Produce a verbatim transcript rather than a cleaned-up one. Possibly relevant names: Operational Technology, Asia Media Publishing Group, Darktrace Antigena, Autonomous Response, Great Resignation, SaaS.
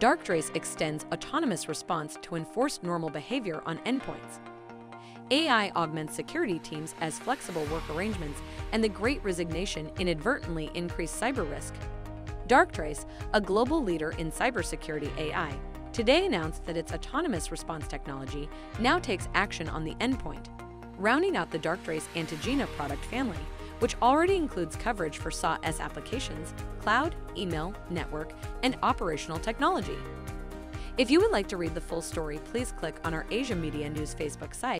Darktrace extends autonomous response to enforce normal behavior on endpoints. A I augments security teams as flexible work arrangements, and the Great Resignation inadvertently increased cyber risk. Darktrace, a global leader in cybersecurity A I, today announced that its autonomous response technology now takes action on the endpoint, rounding out the Darktrace Antigena product family, which already includes coverage for SaaS applications, cloud, email, network, and operational technology. If you would like to read the full story, please click on our Asia Media News Facebook site.